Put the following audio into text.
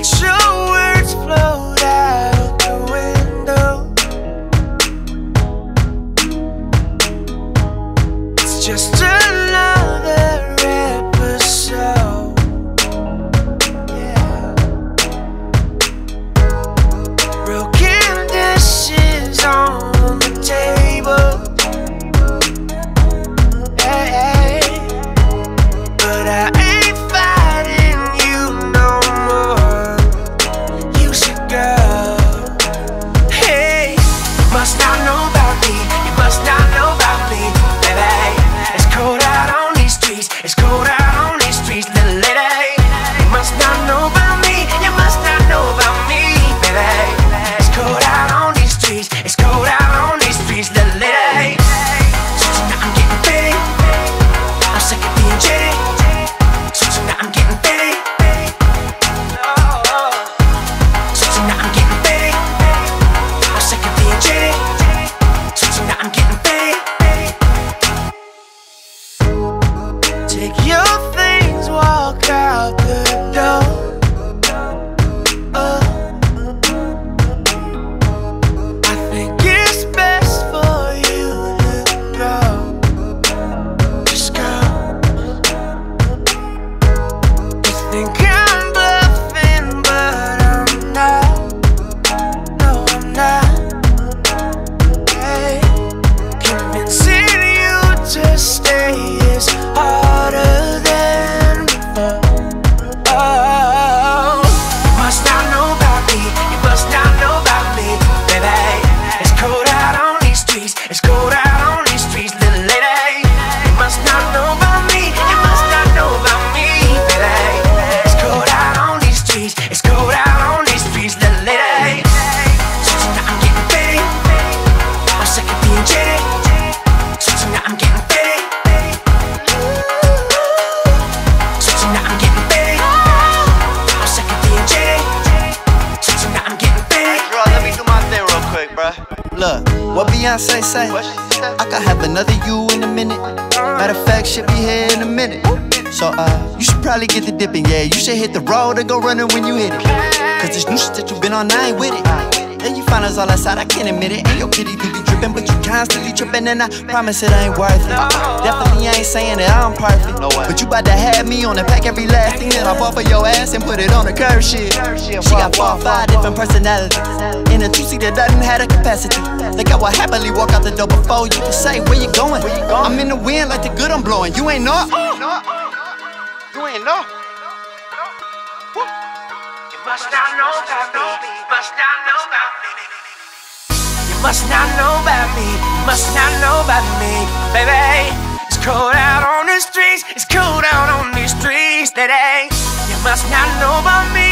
that your words flowed out the window. It's just another episode. Yeah. Broken dishes on the table. Take your things, walk out the door. I think it's best for you to go. Just go. You think I'm bluffing, but I'm not. No, I'm not. Hey, convincing you to stay is hard. Look, what Beyonce say? I could have another you in a minute. Matter of fact, she'll be here in a minute. So, you should probably get the dipping, yeah. You should hit the road and go running when you hit it. Cause this new shit that you been on, I ain't with it. And you find us all outside, I can't admit it. And your kitty do be dripping, but you constantly tripping. And I promise it ain't worth it. Definitely I ain't saying that I'm perfect. But you bout to have me on and pack every last thing that I bought for your ass and put it on the curve shit. She got 4 or 5 different personalities. In a two-seater that doesn't have the capacity. Like I will happily walk out the door before you can say, where you going? I'm in the wind like the good I'm blowing. You ain't know. You ain't know. You must not know about me. You must not know about me. You must not know about me. You must not know about me, baby. It's cold out on the streets. It's cold out on these streets today. You must not know about me.